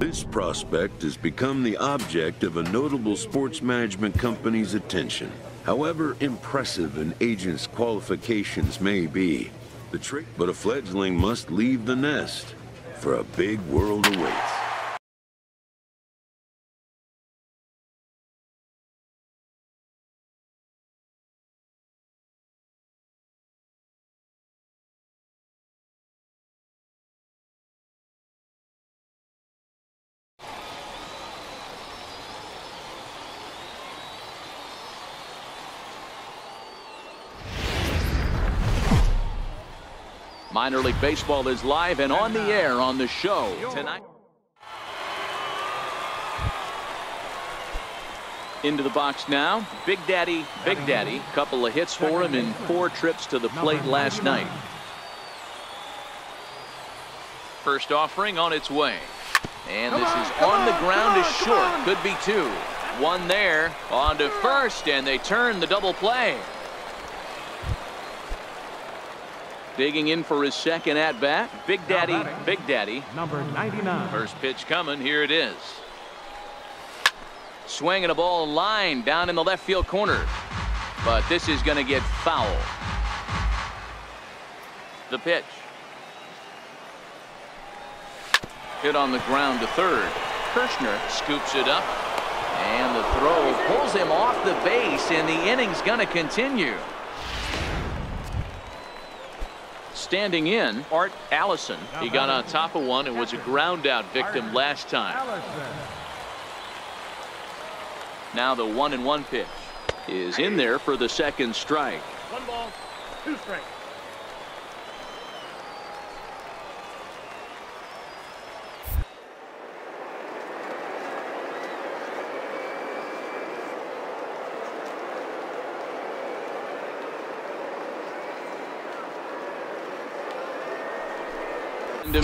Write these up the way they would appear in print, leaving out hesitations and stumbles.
This prospect has become the object of a notable sports management company's attention. However impressive an agent's qualifications may be, but a fledgling must leave the nest, for a big world awaits. Minor League Baseball is live and on the air on the show tonight. Into the box now, Big Daddy. Couple of hits for him in 4 trips to the plate last night. First offering on its way. And this is on the ground is short. Could be 2. 1 there. On to first, and they turn the double play. Digging in for his second at bat, Big Daddy. Number 99. First pitch coming. Here it is. Swinging a ball line down in the left field corner, but this is going to get foul. The pitch. Hit on the ground to third. Kershner scoops it up, and the throw pulls him off the base, and the inning's going to continue. Standing in, Art Allison. He got on top of one and was a ground out victim last time. Now the 1-1 pitch is in there for the second strike. 1 ball, 2 strikes.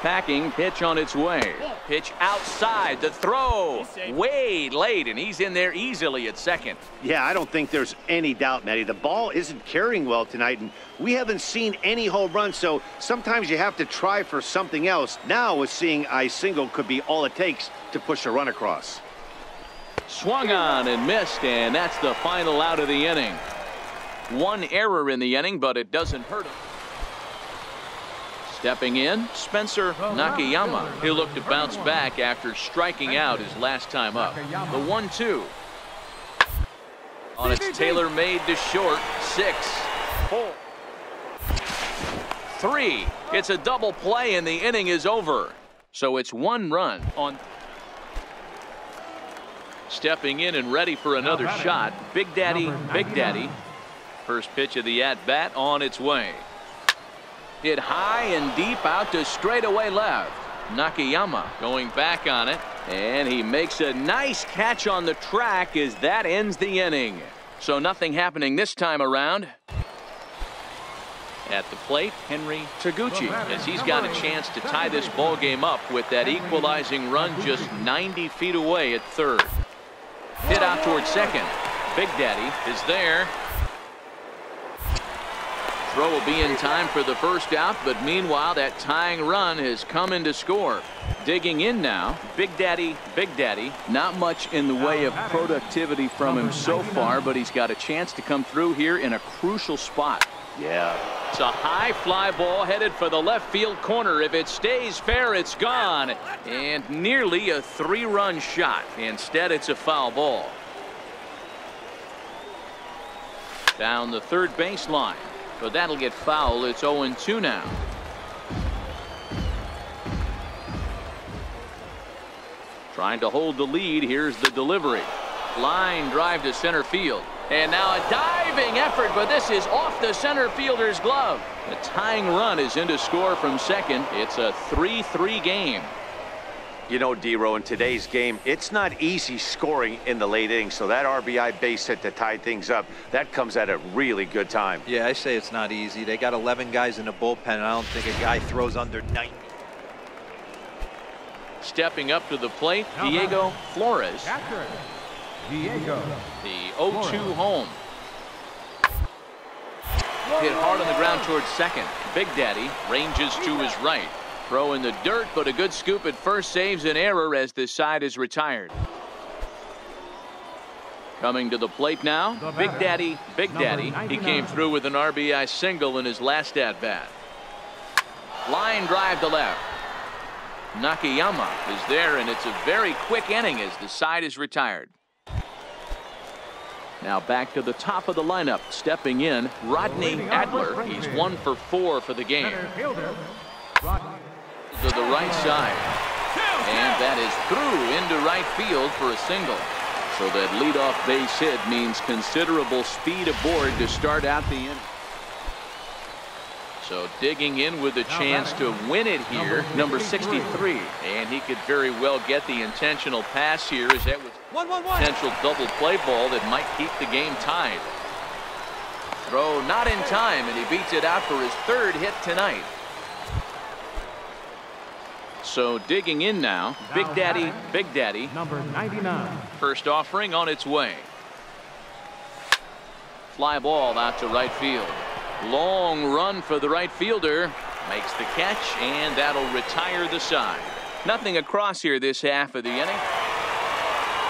Packing, pitch on its way. Pitch outside, the throw way late, and he's in there easily at second. Yeah, I don't think there's any doubt, Matty. The ball isn't carrying well tonight, and we haven't seen any home runs, so sometimes you have to try for something else. Now with seeing a single could be all it takes to push a run across. Swung on and missed, and that's the final out of the inning. 1 error in the inning, but it doesn't hurt him. Stepping in, Spencer Nakayama. He'll look to bounce back after striking out his last time up. The 1-2. On its tailor-made to short. 6, 4, 3. It's a double play, and the inning is over. So it's 1 run on. Stepping in and ready for another shot. Big Daddy. First pitch of the at-bat on its way. Hit high and deep out to straightaway left. Nakayama going back on it, and he makes a nice catch on the track as that ends the inning. So nothing happening this time around. At the plate, Henry Taguchi, as he's got a chance to tie this ball game up with that equalizing run just 90 feet away at third. Hit out towards second. Big Daddy is there. Throw will be in time for the first out, but meanwhile that tying run has come in to score. Digging in now, Big Daddy. Not much in the way of productivity from him so far, but he's got a chance to come through here in a crucial spot. Yeah. It's a high fly ball headed for the left field corner. If it stays fair, it's gone. And nearly a 3-run shot. Instead, it's a foul ball. Down the third baseline. But that'll get foul. It's 0-2 now. Trying to hold the lead. Here's the delivery. Line drive to center field. And now a diving effort, but this is off the center fielder's glove. The tying run is in to score from second. It's a 3-3 game. You know, D-Row, in today's game, it's not easy scoring in the late inning, so that RBI base hit to tie things up, that comes at a really good time. Yeah, I say it's not easy. They got 11 guys in the bullpen, and I don't think a guy throws under 90. Stepping up to the plate, Diego Flores. The 0-2 home. Hit hard on the ground towards second. Big Daddy ranges to his right. Throw in the dirt, but a good scoop at first saves an error as this side is retired. Coming to the plate now, Big Daddy. He came through with an RBI single in his last at-bat. Line drive to left. Nakayama is there, and it's a very quick inning as the side is retired. Now back to the top of the lineup. Stepping in, Rodney Adler. He's 1 for 4 for the game. To the right side. And that is through into right field for a single. So that leadoff base hit means considerable speed aboard to start out the inning. So digging in with a chance to win it here, number 63. And he could very well get the intentional pass here, as that was potential double play ball that might keep the game tied. Throw not in time, and he beats it out for his third hit tonight. So digging in now, Big Daddy. Number 99. First offering on its way. Fly ball out to right field. Long run for the right fielder. Makes the catch, and that'll retire the side. Nothing across here this half of the inning.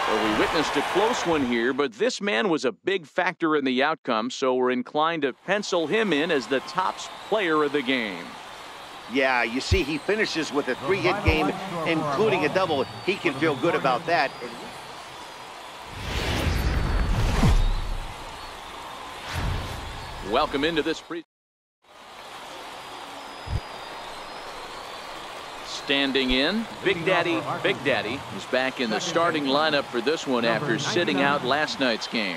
So we witnessed a close one here, but this man was a big factor in the outcome, so we're inclined to pencil him in as the top player of the game. Yeah, you see, he finishes with a three-hit game, including a double. He can feel good about that. Welcome into this Standing in, Big Daddy is back in the starting lineup for this one after sitting out last night's game.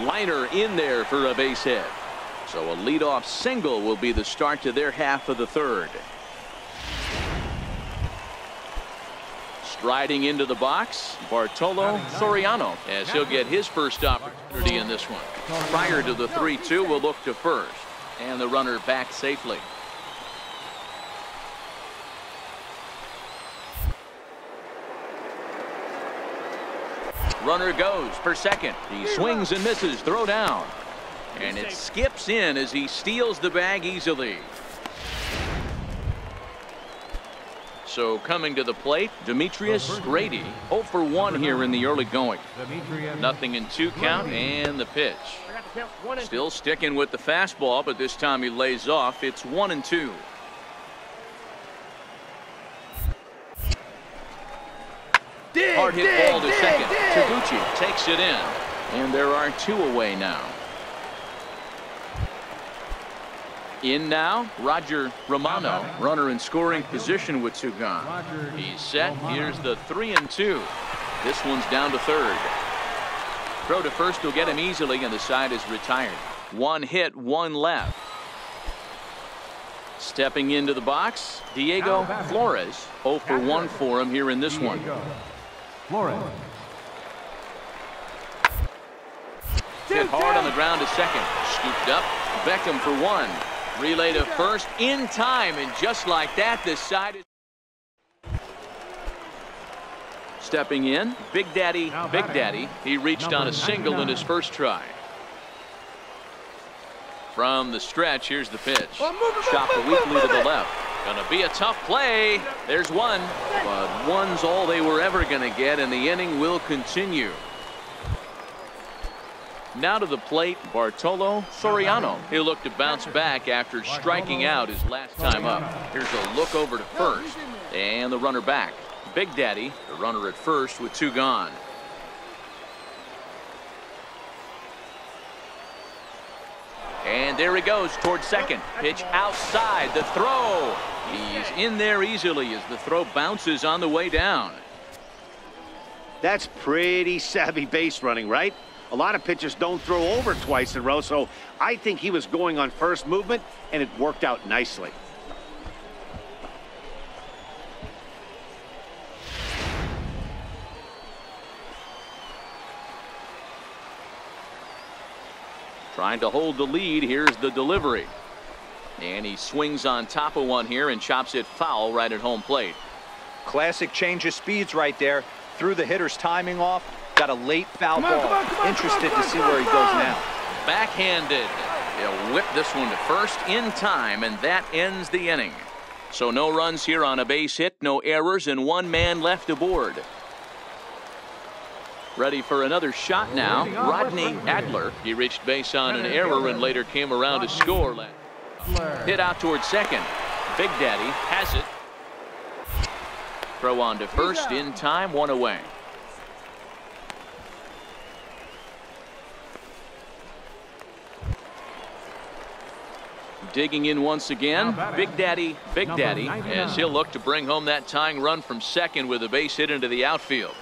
Liner in there for a base hit. So a leadoff single will be the start to their half of the third. Striding into the box, Bartolo Soriano, as he'll get his first opportunity in this one. Prior to the 3-2, we'll look to first, and the runner back safely. Runner goes for second. He swings and misses. Throw down. And it skips in as he steals the bag easily. So coming to the plate, Demetrius Grady, 0 for 1 here in the early going. Nothing in two count, and the pitch. Still sticking with the fastball, but this time he lays off. It's 1-2. Hard hit ball to second. Taguchi takes it in, and there are two away now. In now, Roger Romano, runner in scoring position with two gone. He's set. Here's the 3-2. This one's down to third. Throw to first will get him easily, and the side is retired. One hit, one left. Stepping into the box, Diego Flores, 0 for 1 for him here in this one. Flores. Hit hard on the ground to second. Scooped up. Beckham for 1. Relay to first in time, and just like that, this side is... Stepping in, Big Daddy. He reached on a single in his first try. From the stretch, here's the pitch. Chopped weakly to the left. Gonna be a tough play. There's one, but one's all they were ever gonna get, and the inning will continue. Now to the plate, Bartolo Soriano. He'll look to bounce back after striking out his last time up. Here's a look over to first, and the runner back. Big Daddy, the runner at first with two gone. And there he goes towards second. Pitch outside, the throw. He's in there easily as the throw bounces on the way down. That's pretty savvy base running, right? A lot of pitchers don't throw over twice in a row, so I think he was going on first movement, and it worked out nicely. Trying to hold the lead. Here's the delivery. And he swings on top of one here and chops it foul right at home plate. Classic change of speeds right there. Threw the hitter's timing off. Got a late foul ball. Interested to see where he goes now. Backhanded. He'll whip this one to first in time, and that ends the inning. So no runs here on a base hit, no errors, and one man left aboard. Ready for another shot now, Rodney Adler. He reached base on an error and later came around to score. Hit out towards second. Big Daddy has it. Throw on to first in time, one away. Digging in once again, Big Daddy, as he'll look to bring home that tying run from second with a base hit into the outfield.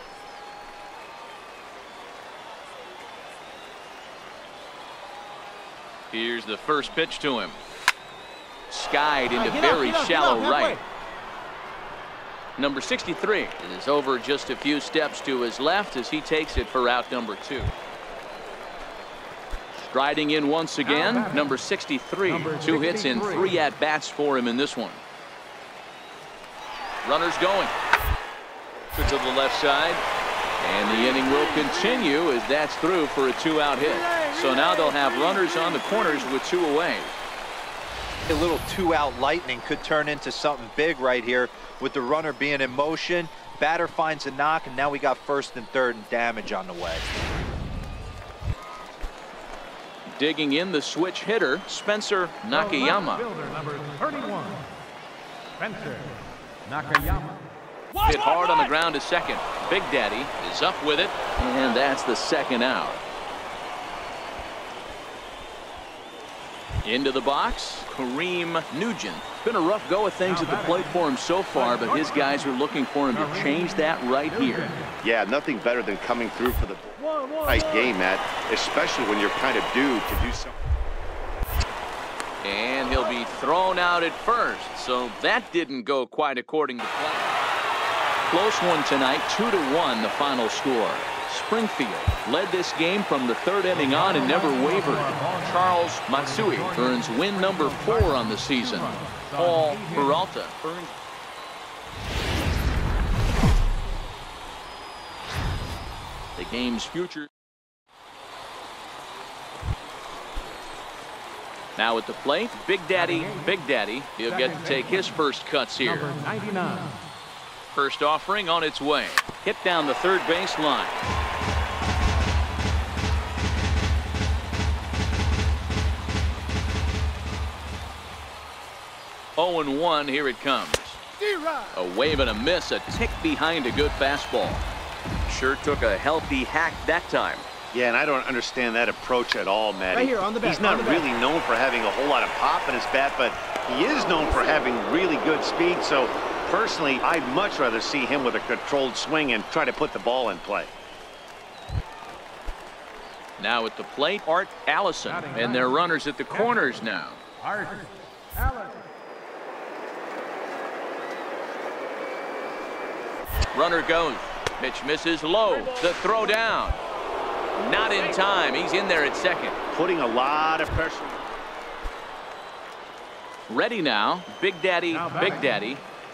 Here's the first pitch to him. Skied into very shallow right. Number 63 is over just a few steps to his left as he takes it for out number 2. Striding in once again, number 63. Two hits and 3 at-bats for him in this one. Runners going to the left side. And the inning will continue as that's through for a 2-out hit. So now they'll have runners on the corners with 2 away. A little 2-out lightning could turn into something big right here with the runner being in motion. Batter finds a knock, and now we got first and third and damage on the way. Digging in, the switch hitter, Spencer Nakayama. Number 31, Spencer Nakayama. Hit hard on the ground to second. Big Daddy is up with it, and that's the second out. Into the box, Kareem Nugent. Been a rough go of things at the plate for him so far, but his guys are looking for him to change that right here. Yeah, nothing better than coming through for the nice game, Matt, especially when you're kind of due to do something. And he'll be thrown out at first, so that didn't go quite according to plan. Close one tonight, 2-1 the final score. Springfield led this game from the third inning on and never wavered. Charles Matsui earns win number 4 on the season. Paul Peralta earns. The game's future. Now at the plate, Big Daddy. He'll get to take his first cuts here. First offering on its way. Hit down the third base line. Oh and 1, here it comes. A wave and a miss, a tick behind a good fastball. Sure took a healthy hack that time. Yeah, and I don't understand that approach at all, Matty. Right here on the bat. He's not really known for having a whole lot of pop in his bat, but he is known for having really good speed, so personally, I'd much rather see him with a controlled swing and try to put the ball in play. Now at the plate, Art Allison, and their runners at the corners now. Art Allison. Runner goes. Pitch misses low. The throw down. Not in time. He's in there at second. Putting a lot of pressure. Ready now. Big Daddy.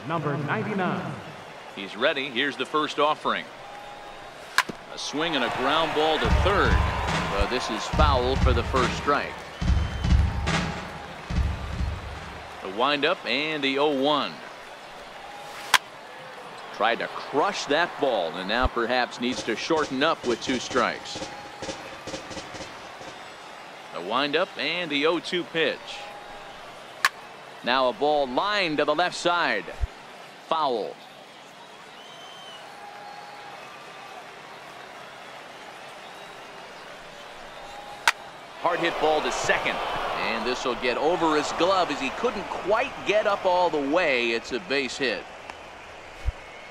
Number 99. He's ready. Here's the first offering. A swing and a ground ball to third. But this is foul for the first strike. The windup and the 0-1. Tried to crush that ball and now perhaps needs to shorten up with 2 strikes. The windup and the 0-2 pitch. Now a ball lined to the left side. Foul. Hard hit ball to second. And this will get over his glove as he couldn't quite get up all the way. It's a base hit.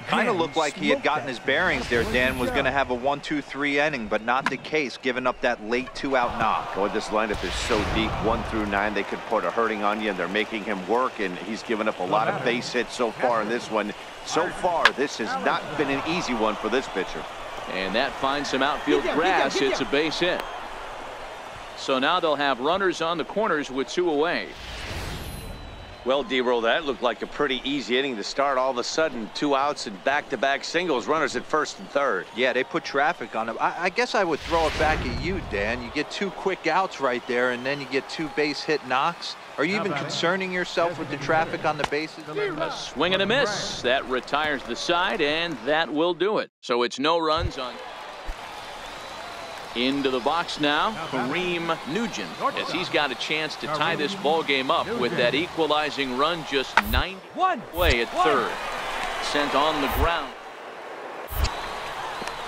Kind of looked like he had gotten his bearings there, Dan. Was going to have a 1-2-3 inning, but not the case, giving up that late 2-out knock. Boy, this lineup is so deep. 1 through 9, they could put a hurting on you, and they're making him work, and he's given up a lot of base hits so far in this one. So far, this has not been an easy one for this pitcher. And that finds some outfield grass. It's a base hit. So now they'll have runners on the corners with 2 away. Well, D-Roll, that looked like a pretty easy inning to start. All of a sudden, two outs and back-to-back singles, runners at first and third. Yeah, they put traffic on them. I guess I would throw it back at you, Dan. You get two quick outs right there, and then you get two base hit knocks. Are you even concerning yourself with the traffic on the bases? A swing and a miss. That retires the side, and that will do it. So it's no runs on. Into the box now, Kareem Nugent, as he's got a chance to tie this ball game up with that equalizing run just 91 away at third. Sent on the ground.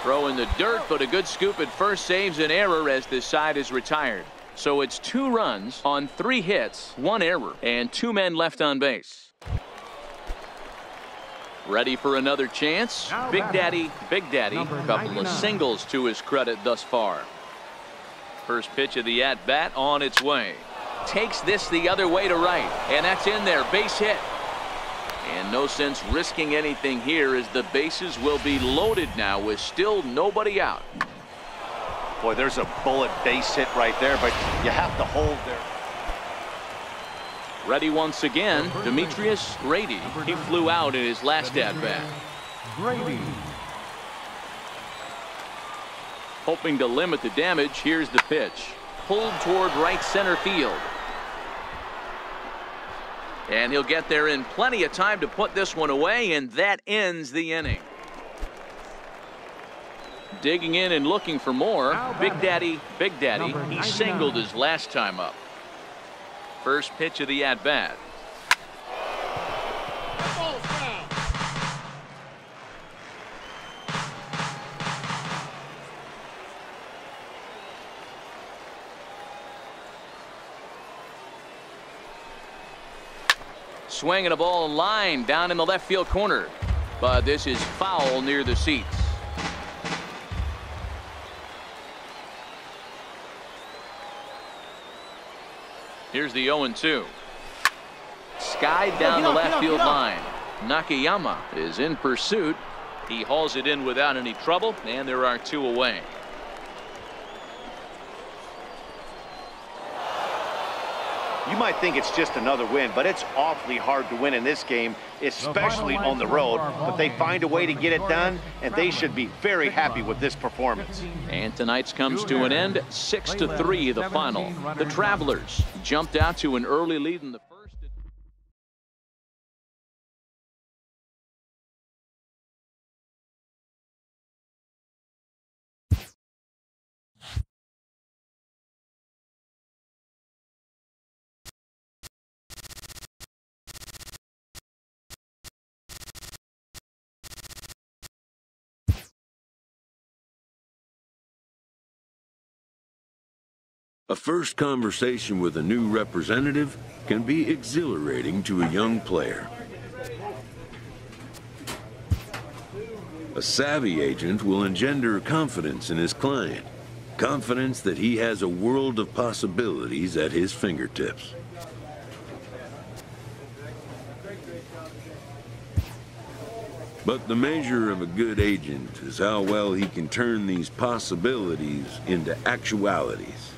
Throw in the dirt, but a good scoop at first saves an error as this side is retired. So it's 2 runs on 3 hits, 1 error, and 2 men left on base. Ready for another chance. Big Daddy, a couple of singles to his credit thus far. First pitch of the at-bat on its way. Takes this the other way to right, and that's in there. Base hit. And no sense risking anything here as the bases will be loaded now with still nobody out. Boy, there's a bullet base hit right there, but you have to hold there. Ready once again, Demetrius Grady. He flew out in his last at-bat. Grady. Hoping to limit the damage, here's the pitch. Pulled toward right center field. And he'll get there in plenty of time to put this one away, and that ends the inning. Digging in and looking for more, Big Daddy, he singled his last time up. First pitch of the at-bat. Swinging a ball in line down in the left field corner, but this is foul near the seats. Here's the 0-2. Skied down the left field line. Nakayama is in pursuit. He hauls it in without any trouble, and there are 2 away. You might think it's just another win, but it's awfully hard to win in this game, especially on the road. But they find a way to get it done, and they should be very happy with this performance. And tonight's comes to an end, 6-3 the final. The Travelers jumped out to an early lead in the first. A first conversation with a new representative can be exhilarating to a young player. A savvy agent will engender confidence in his client, confidence that he has a world of possibilities at his fingertips. But the measure of a good agent is how well he can turn these possibilities into actualities.